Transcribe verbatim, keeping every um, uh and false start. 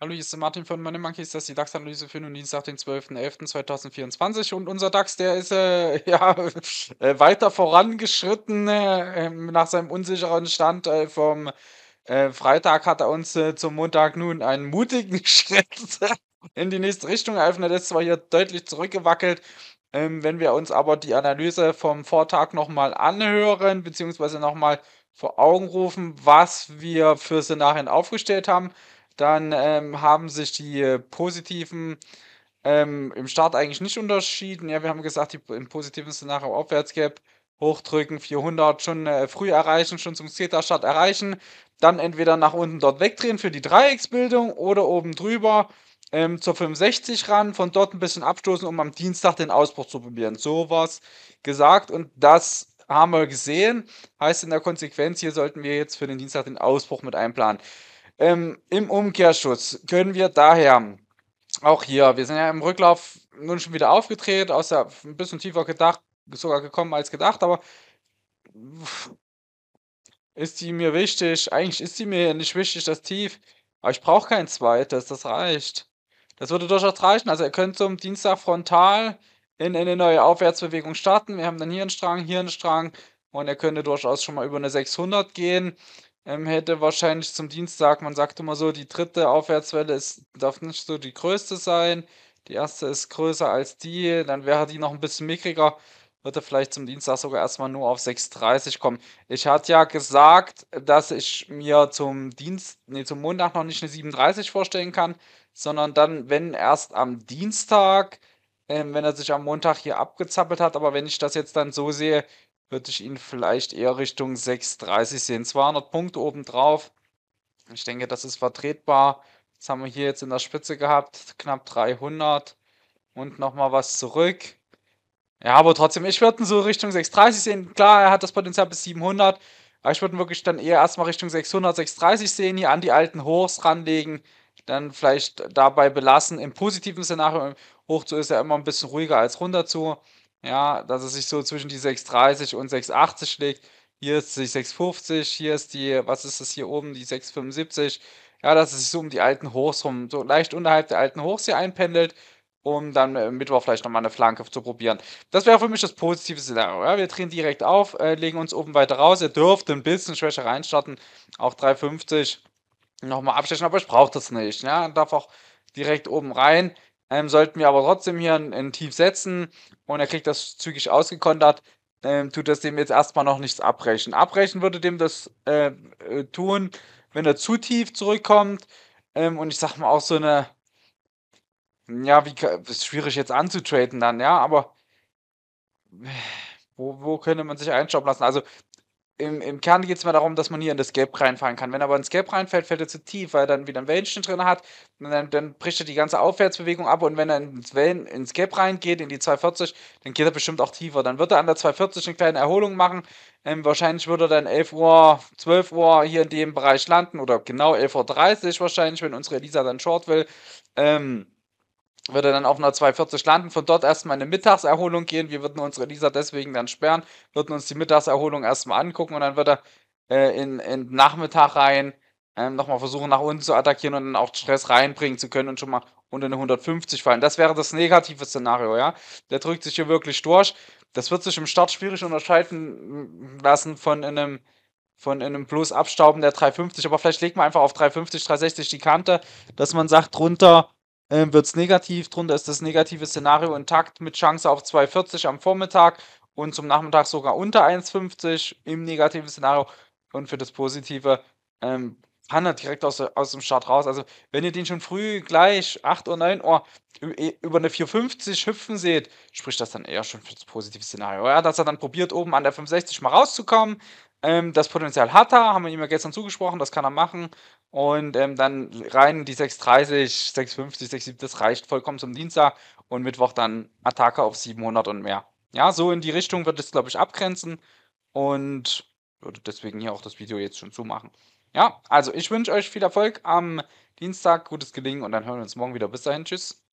Hallo, hier ist Martin von Money Monkeys, das ist die DAX-Analyse für den Dienstag, den zwölften elften zweitausendvierundzwanzig und unser DAX, der ist äh, ja, äh, weiter vorangeschritten äh, nach seinem unsicheren Stand äh, vom äh, Freitag hat er uns äh, zum Montag nun einen mutigen Schritt in die nächste Richtung eröffnet, ist zwar hier deutlich zurückgewackelt. Ähm, wenn wir uns aber die Analyse vom Vortag nochmal anhören, beziehungsweise nochmal vor Augen rufen, was wir für Szenarien aufgestellt haben, dann ähm, haben sich die äh, positiven ähm, im Start eigentlich nicht unterschieden. Ja, wir haben gesagt, die, im positiven Szenario Aufwärtsgap hochdrücken, vierhundert schon äh, früh erreichen, schon zum Zeta-Start erreichen, dann entweder nach unten dort wegdrehen für die Dreiecksbildung oder oben drüber Ähm, zur fünfundsechzig ran, von dort ein bisschen abstoßen, um am Dienstag den Ausbruch zu probieren. So war es gesagt und das haben wir gesehen. Heißt in der Konsequenz, hier sollten wir jetzt für den Dienstag den Ausbruch mit einplanen. Ähm, Im Umkehrschluss können wir daher auch hier, wir sind ja im Rücklauf nun schon wieder aufgedreht, aus der, ein bisschen tiefer gedacht, sogar gekommen als gedacht, aber ist die mir wichtig? Eigentlich ist die mir nicht wichtig, das Tief, aber ich brauche kein zweites, das reicht. Das würde durchaus reichen. Also ihr könnt zum Dienstag frontal in, in eine neue Aufwärtsbewegung starten. Wir haben dann hier einen Strang, hier einen Strang. Und er könnte durchaus schon mal über eine sechshundert gehen. Ähm, hätte wahrscheinlich zum Dienstag, man sagt immer so, die dritte Aufwärtswelle ist, darf nicht so die größte sein. Die erste ist größer als die. Dann wäre die noch ein bisschen mickriger. Würde vielleicht zum Dienstag sogar erstmal nur auf sechs dreißig kommen. Ich hatte ja gesagt, dass ich mir zum Dienst, nee, zum Montag noch nicht eine siebenunddreißig vorstellen kann, sondern dann, wenn erst am Dienstag, äh, wenn er sich am Montag hier abgezappelt hat, aber wenn ich das jetzt dann so sehe, würde ich ihn vielleicht eher Richtung sechs dreißig sehen. zweihundert Punkte obendrauf. Ich denke, das ist vertretbar. Das haben wir hier jetzt in der Spitze gehabt, knapp dreihundert und nochmal was zurück. Ja, aber trotzdem, ich würde ihn so Richtung sechs dreißig sehen. Klar, er hat das Potenzial bis siebenhundert. Aber ich würde ihn wirklich dann eher erstmal Richtung sechshundert, sechs dreißig sehen. Hier an die alten Hochs ranlegen. Dann vielleicht dabei belassen. Im positiven Szenario hoch zu ist ja immer ein bisschen ruhiger als runter zu. Ja, dass es sich so zwischen die sechs dreißig und sechs achtzig legt. Hier ist die sechs fünfzig. Hier ist die, was ist das hier oben? Die sechs fünfundsiebzig. Ja, dass es sich so um die alten Hochs rum, so leicht unterhalb der alten Hochs hier einpendelt, um dann äh, Mittwoch vielleicht nochmal eine Flanke zu probieren. Das wäre für mich das positive Szenario. Ja? Wir drehen direkt auf, äh, legen uns oben weiter raus. Ihr dürft ein bisschen schwächer reinstarten, auch drei fünfzig nochmal abstechen, aber ich brauche das nicht. Ja? Darf auch direkt oben rein. Ähm, sollten wir aber trotzdem hier ein, ein Tief setzen und er kriegt das zügig ausgekontert, ähm, tut das dem jetzt erstmal noch nichts abbrechen. Abbrechen würde dem das äh, äh, tun, wenn er zu tief zurückkommt ähm, und ich sag mal auch so eine ja, wie ist schwierig jetzt anzutraden dann, ja, aber wo, wo könnte man sich einstoppen lassen? Also im, im Kern geht es mir darum, dass man hier in das Gelb reinfallen kann. Wenn aber ins Gelb reinfällt, fällt er zu tief, weil er dann wieder ein Wellenchen drin hat, dann, dann bricht er die ganze Aufwärtsbewegung ab und wenn er ins, Wellen, ins Gelb reingeht, in die zwei vierzig, dann geht er bestimmt auch tiefer. Dann wird er an der zwei vierzig eine kleine Erholung machen. Ähm, wahrscheinlich würde er dann elf Uhr, zwölf Uhr hier in dem Bereich landen oder genau elf Uhr dreißig wahrscheinlich, wenn unsere Elisa dann short will. Ähm... würde dann auf einer zwei vierzig landen, von dort erstmal eine Mittagserholung gehen, wir würden unsere Elisa deswegen dann sperren, würden uns die Mittagserholung erstmal angucken und dann wird er äh, in, in Nachmittag rein ähm, nochmal versuchen nach unten zu attackieren und dann auch Stress reinbringen zu können und schon mal unter eine hundertfünfzig fallen. Das wäre das negative Szenario, ja. Der drückt sich hier wirklich durch, das wird sich im Start schwierig unterscheiden lassen von einem von einem bloß Abstauben der drei fünfzig, aber vielleicht legt man einfach auf drei fünfzig, drei sechzig die Kante, dass man sagt, runter wird es negativ, drunter ist das negative Szenario intakt mit Chance auf zwei vierzig am Vormittag und zum Nachmittag sogar unter eins fünfzig im negativen Szenario und für das Positive ähm, kann er direkt aus, aus dem Start raus. Also wenn ihr den schon früh gleich acht Uhr, neun Uhr über eine vier fünfzig hüpfen seht, spricht das dann eher schon für das positive Szenario. Ja, dass er dann probiert, oben an der fünfundsechzig mal rauszukommen. Ähm, das Potenzial hat er, haben wir ihm ja gestern zugesprochen, das kann er machen. Und ähm, dann rein die sechs dreißig, sechs fünfzig, sechs siebzig, das reicht vollkommen zum Dienstag und Mittwoch dann Attacke auf siebenhundert und mehr. Ja, so in die Richtung wird es, glaube ich, abgrenzen und würde deswegen hier auch das Video jetzt schon zumachen. Ja, also ich wünsche euch viel Erfolg am Dienstag, gutes Gelingen und dann hören wir uns morgen wieder. Bis dahin, tschüss.